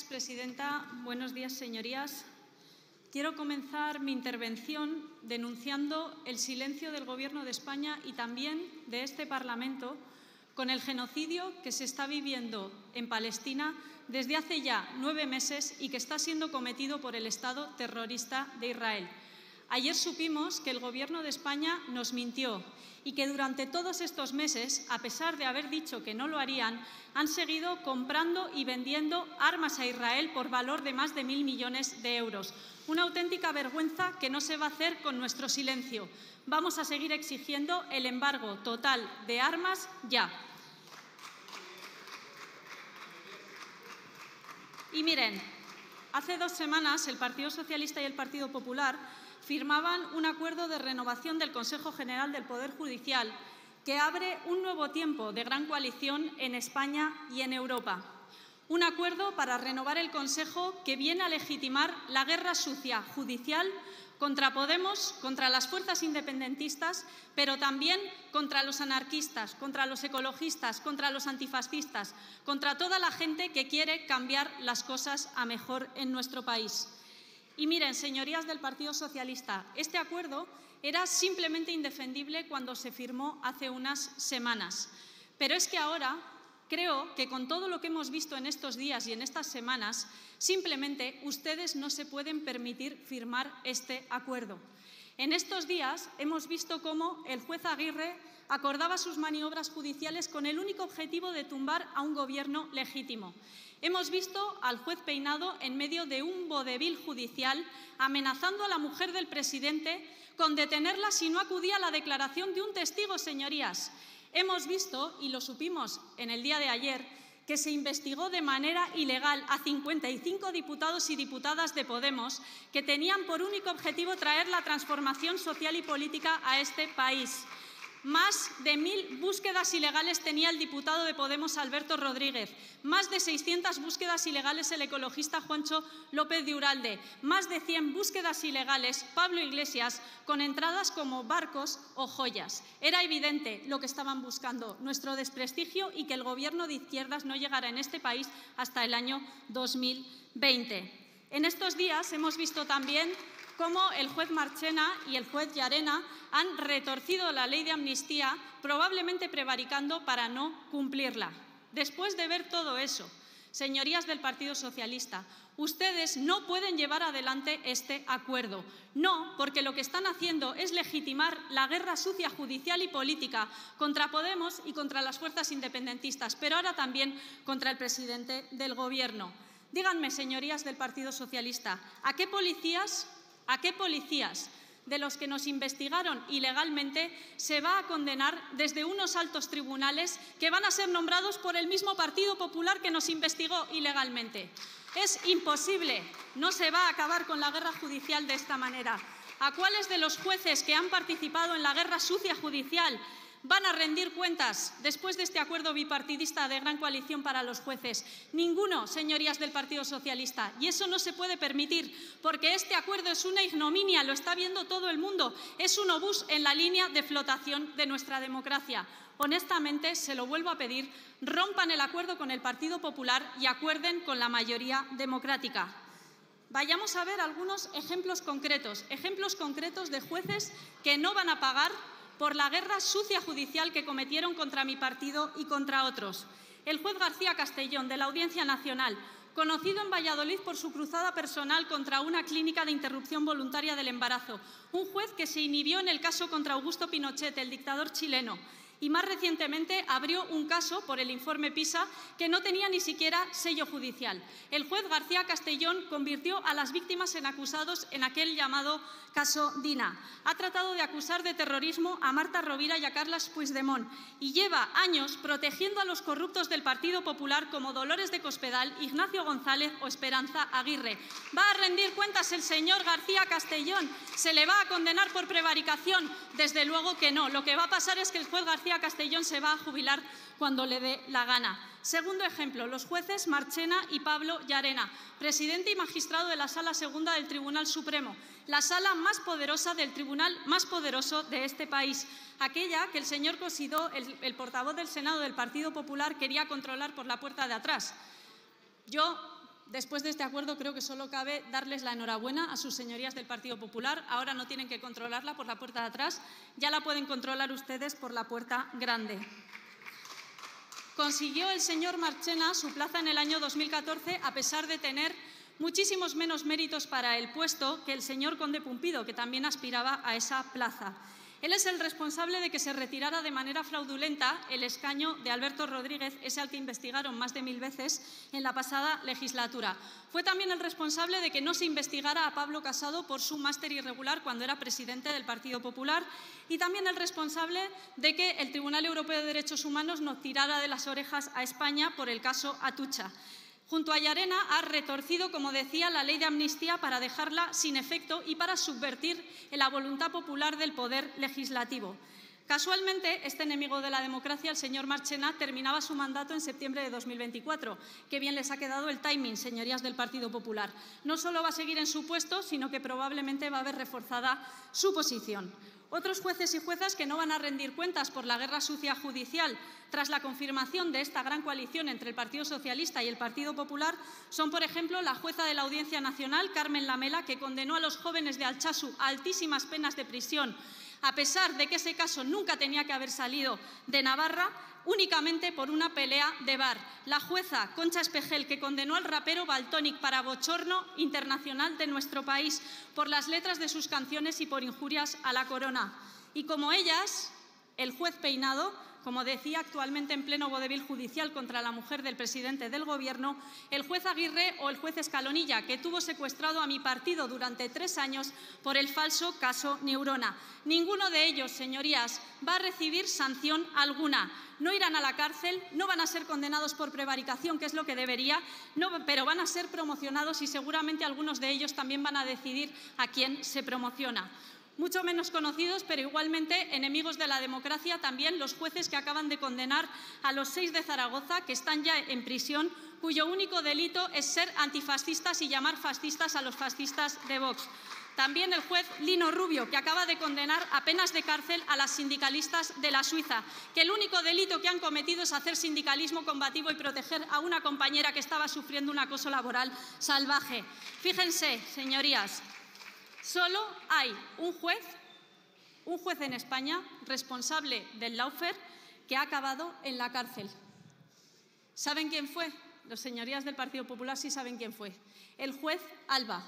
Gracias, presidenta. Buenos días, señorías. Quiero comenzar mi intervención denunciando el silencio del Gobierno de España y también de este Parlamento con el genocidio que se está viviendo en Palestina desde hace ya 9 meses y que está siendo cometido por el Estado terrorista de Israel. Ayer supimos que el Gobierno de España nos mintió y que durante todos estos meses, a pesar de haber dicho que no lo harían, han seguido comprando y vendiendo armas a Israel por valor de más de 1.000 millones de euros. Una auténtica vergüenza que no se va a hacer con nuestro silencio. Vamos a seguir exigiendo el embargo total de armas ya. Y miren, hace 2 semanas el Partido Socialista y el Partido Popular firmaban un acuerdo de renovación del Consejo General del Poder Judicial que abre un nuevo tiempo de gran coalición en España y en Europa. Un acuerdo para renovar el Consejo que viene a legitimar la guerra sucia judicial contra Podemos, contra las fuerzas independentistas, pero también contra los anarquistas, contra los ecologistas, contra los antifascistas, contra toda la gente que quiere cambiar las cosas a mejor en nuestro país. Y miren, señorías del Partido Socialista, este acuerdo era simplemente indefendible cuando se firmó hace unas semanas. Pero es que ahora creo que con todo lo que hemos visto en estos días y en estas semanas, simplemente ustedes no se pueden permitir firmar este acuerdo. En estos días hemos visto cómo el juez Aguirre acordaba sus maniobras judiciales con el único objetivo de tumbar a un gobierno legítimo. Hemos visto al juez Peinado en medio de un vodevil judicial amenazando a la mujer del presidente con detenerla si no acudía a la declaración de un testigo, señorías. Hemos visto, y lo supimos en el día de ayer, que se investigó de manera ilegal a 55 diputados y diputadas de Podemos que tenían por único objetivo traer la transformación social y política a este país. Más de 1.000 búsquedas ilegales tenía el diputado de Podemos, Alberto Rodríguez. Más de 600 búsquedas ilegales el ecologista Juancho López de Uralde. Más de 100 búsquedas ilegales Pablo Iglesias, con entradas como barcos o joyas. Era evidente lo que estaban buscando, nuestro desprestigio y que el gobierno de izquierdas no llegara en este país hasta el año 2020. En estos días hemos visto también cómo el juez Marchena y el juez Llarena han retorcido la ley de amnistía, probablemente prevaricando para no cumplirla. Después de ver todo eso, señorías del Partido Socialista, ustedes no pueden llevar adelante este acuerdo. No, porque lo que están haciendo es legitimar la guerra sucia judicial y política contra Podemos y contra las fuerzas independentistas, pero ahora también contra el presidente del Gobierno. Díganme, señorías del Partido Socialista, ¿A qué policías de los que nos investigaron ilegalmente se va a condenar desde unos altos tribunales que van a ser nombrados por el mismo Partido Popular que nos investigó ilegalmente? Es imposible. No se va a acabar con la guerra judicial de esta manera. ¿A cuáles de los jueces que han participado en la guerra sucia judicial van a rendir cuentas después de este acuerdo bipartidista de gran coalición para los jueces? Ninguno, señorías del Partido Socialista. Y eso no se puede permitir, porque este acuerdo es una ignominia, lo está viendo todo el mundo. Es un obús en la línea de flotación de nuestra democracia. Honestamente, se lo vuelvo a pedir, rompan el acuerdo con el Partido Popular y acuerden con la mayoría democrática. Vayamos a ver algunos ejemplos concretos de jueces que no van a pagar por la guerra sucia judicial que cometieron contra mi partido y contra otros. El juez García Castellón, de la Audiencia Nacional, conocido en Valladolid por su cruzada personal contra una clínica de interrupción voluntaria del embarazo. Un juez que se inhibió en el caso contra Augusto Pinochet, el dictador chileno. Y más recientemente abrió un caso por el informe PISA que no tenía ni siquiera sello judicial. El juez García Castellón convirtió a las víctimas en acusados en aquel llamado caso DINA. Ha tratado de acusar de terrorismo a Marta Rovira y a Carles Puigdemont y lleva años protegiendo a los corruptos del Partido Popular como Dolores de Cospedal, Ignacio González o Esperanza Aguirre. Va a rendir cuentas el señor García Castellón. ¿Se le va a condenar por prevaricación? Desde luego que no. Lo que va a pasar es que el juez García Castellón se va a jubilar cuando le dé la gana. Segundo ejemplo, los jueces Marchena y Pablo Llarena, presidente y magistrado de la Sala Segunda del Tribunal Supremo, la sala más poderosa del tribunal más poderoso de este país, aquella que el señor Cosidó, el portavoz del Senado del Partido Popular, quería controlar por la puerta de atrás. Yo Después de este acuerdo, creo que solo cabe darles la enhorabuena a sus señorías del Partido Popular. Ahora no tienen que controlarla por la puerta de atrás, ya la pueden controlar ustedes por la puerta grande. Consiguió el señor Marchena su plaza en el año 2014, a pesar de tener muchísimos menos méritos para el puesto que el señor Conde Pumpido, que también aspiraba a esa plaza. Él es el responsable de que se retirara de manera fraudulenta el escaño de Alberto Rodríguez, ese al que investigaron más de 1000 veces en la pasada legislatura. Fue también el responsable de que no se investigara a Pablo Casado por su máster irregular cuando era presidente del Partido Popular, y también el responsable de que el Tribunal Europeo de Derechos Humanos nos tirara de las orejas a España por el caso Atucha. Junto a Llarena ha retorcido, como decía, la ley de amnistía para dejarla sin efecto y para subvertir la voluntad popular del poder legislativo. Casualmente, este enemigo de la democracia, el señor Marchena, terminaba su mandato en septiembre de 2024. Qué bien les ha quedado el timing, señorías del Partido Popular. No solo va a seguir en su puesto, sino que probablemente va a ver reforzada su posición. Otros jueces y juezas que no van a rendir cuentas por la guerra sucia judicial tras la confirmación de esta gran coalición entre el Partido Socialista y el Partido Popular son, por ejemplo, la jueza de la Audiencia Nacional, Carmen Lamela, que condenó a los jóvenes de Alsasua a altísimas penas de prisión, a pesar de que ese caso nunca tenía que haber salido de Navarra, únicamente por una pelea de bar. La jueza Concha Espejel, que condenó al rapero Baltónic para bochorno internacional de nuestro país por las letras de sus canciones y por injurias a la corona. Y como ellas, el juez Peinado, como decía, actualmente en pleno vodevil judicial contra la mujer del presidente del Gobierno, el juez Aguirre o el juez Escalonilla, que tuvo secuestrado a mi partido durante 3 años por el falso caso Neurona. Ninguno de ellos, señorías, va a recibir sanción alguna. No irán a la cárcel, no van a ser condenados por prevaricación, que es lo que debería, pero van a ser promocionados y seguramente algunos de ellos también van a decidir a quién se promociona. Mucho menos conocidos, pero igualmente enemigos de la democracia, también los jueces que acaban de condenar a los 6 de Zaragoza, que están ya en prisión, cuyo único delito es ser antifascistas y llamar fascistas a los fascistas de Vox. También el juez Lino Rubio, que acaba de condenar a penas de cárcel a las sindicalistas de la Suiza, que el único delito que han cometido es hacer sindicalismo combativo y proteger a una compañera que estaba sufriendo un acoso laboral salvaje. Fíjense, señorías. Solo hay un juez en España responsable del lawfare que ha acabado en la cárcel. ¿Saben quién fue? Los señorías del Partido Popular sí saben quién fue. El juez Alba,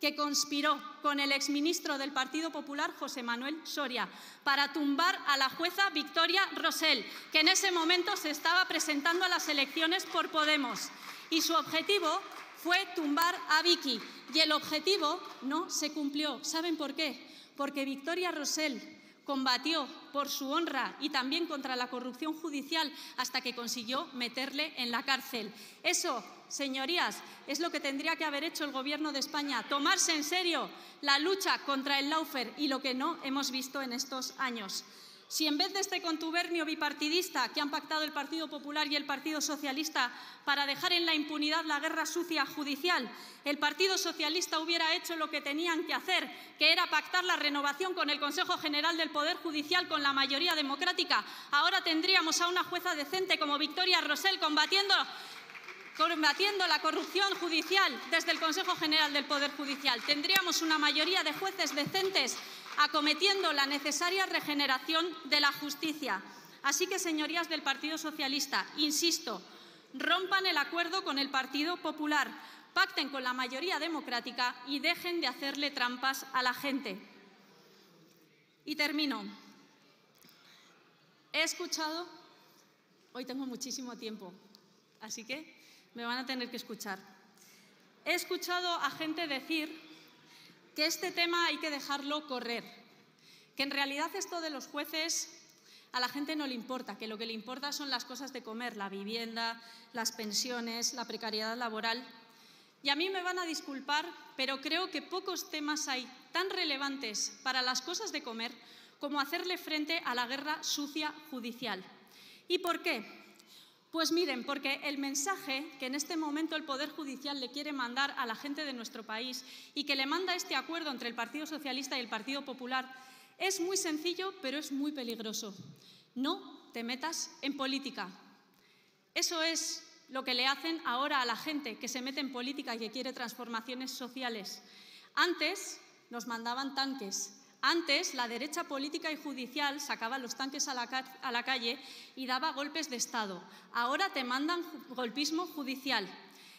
que conspiró con el exministro del Partido Popular, José Manuel Soria, para tumbar a la jueza Victoria Rosell, que en ese momento se estaba presentando a las elecciones por Podemos. Y su objetivo fue tumbar a Vicky, y el objetivo no se cumplió. ¿Saben por qué? Porque Victoria Rosell combatió por su honra y también contra la corrupción judicial hasta que consiguió meterle en la cárcel. Eso, señorías, es lo que tendría que haber hecho el Gobierno de España, tomarse en serio la lucha contra el lawfare y lo que no hemos visto en estos años. Si en vez de este contubernio bipartidista que han pactado el Partido Popular y el Partido Socialista para dejar en la impunidad la guerra sucia judicial, el Partido Socialista hubiera hecho lo que tenían que hacer, que era pactar la renovación con el Consejo General del Poder Judicial con la mayoría democrática, ahora tendríamos a una jueza decente como Victoria Rosell combatiendo la corrupción judicial desde el Consejo General del Poder Judicial. Tendríamos una mayoría de jueces decentes acometiendo la necesaria regeneración de la justicia. Así que, señorías del Partido Socialista, insisto, rompan el acuerdo con el Partido Popular, pacten con la mayoría democrática y dejen de hacerle trampas a la gente. Y termino. He escuchado, hoy tengo muchísimo tiempo, así que me van a tener que escuchar. He escuchado a gente decir que este tema hay que dejarlo correr, que en realidad esto de los jueces a la gente no le importa, que lo que le importa son las cosas de comer, la vivienda, las pensiones, la precariedad laboral. Y a mí me van a disculpar, pero creo que pocos temas hay tan relevantes para las cosas de comer como hacerle frente a la guerra sucia judicial. ¿Y por qué? Pues miren, porque el mensaje que en este momento el Poder Judicial le quiere mandar a la gente de nuestro país y que le manda este acuerdo entre el Partido Socialista y el Partido Popular es muy sencillo, pero es muy peligroso. No te metas en política. Eso es lo que le hacen ahora a la gente que se mete en política y que quiere transformaciones sociales. Antes nos mandaban tanques. Antes la derecha política y judicial sacaba los tanques a la calle y daba golpes de Estado. Ahora te mandan golpismo judicial.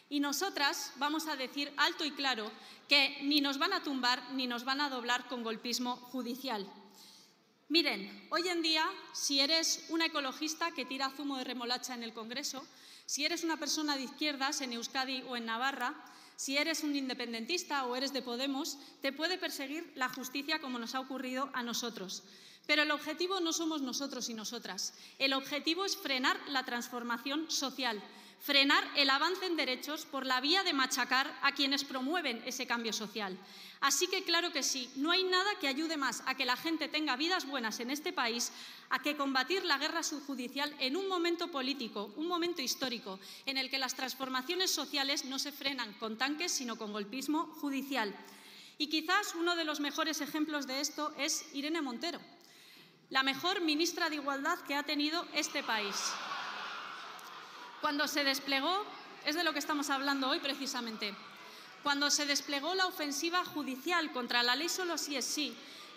Y nosotras vamos a decir alto y claro que ni nos van a tumbar ni nos van a doblar con golpismo judicial. Miren, hoy en día, si eres una ecologista que tira zumo de remolacha en el Congreso, si eres una persona de izquierdas en Euskadi o en Navarra, si eres un independentista o eres de Podemos, te puede perseguir la justicia como nos ha ocurrido a nosotros. Pero el objetivo no somos nosotros y nosotras. El objetivo es frenar la transformación social, frenar el avance en derechos por la vía de machacar a quienes promueven ese cambio social. Así que claro que sí, no hay nada que ayude más a que la gente tenga vidas buenas en este país, a que combatir la guerra subjudicial en un momento político, un momento histórico, en el que las transformaciones sociales no se frenan con tanques, sino con golpismo judicial. Y quizás uno de los mejores ejemplos de esto es Irene Montero, la mejor ministra de Igualdad que ha tenido este país. Cuando se desplegó, es de lo que estamos hablando hoy precisamente, cuando se desplegó la ofensiva judicial contra la ley Solo sí es sí,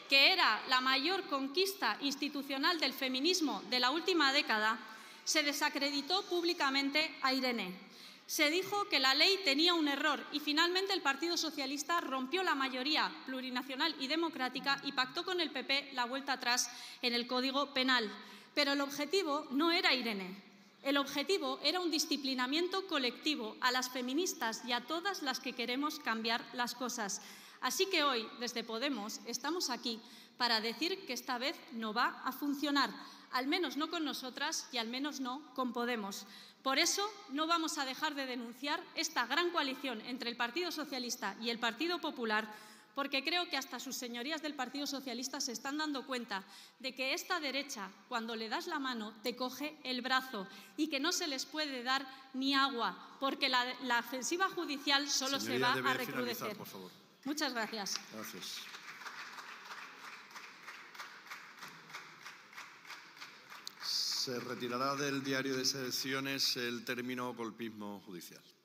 que era la mayor conquista institucional del feminismo de la última década, se desacreditó públicamente a Irene. Se dijo que la ley tenía un error y finalmente el Partido Socialista rompió la mayoría plurinacional y democrática y pactó con el PP la vuelta atrás en el Código Penal. Pero el objetivo no era Irene. El objetivo era un disciplinamiento colectivo a las feministas y a todas las que queremos cambiar las cosas. Así que hoy, desde Podemos, estamos aquí para decir que esta vez no va a funcionar, al menos no con nosotras y al menos no con Podemos. Por eso no vamos a dejar de denunciar esta gran coalición entre el Partido Socialista y el Partido Popular, porque creo que hasta sus señorías del Partido Socialista se están dando cuenta de que esta derecha, cuando le das la mano, te coge el brazo y que no se les puede dar ni agua, porque la ofensiva judicial solo se va a recrudecer. Muchas gracias. Gracias. Se retirará del diario de sesiones el término golpismo judicial.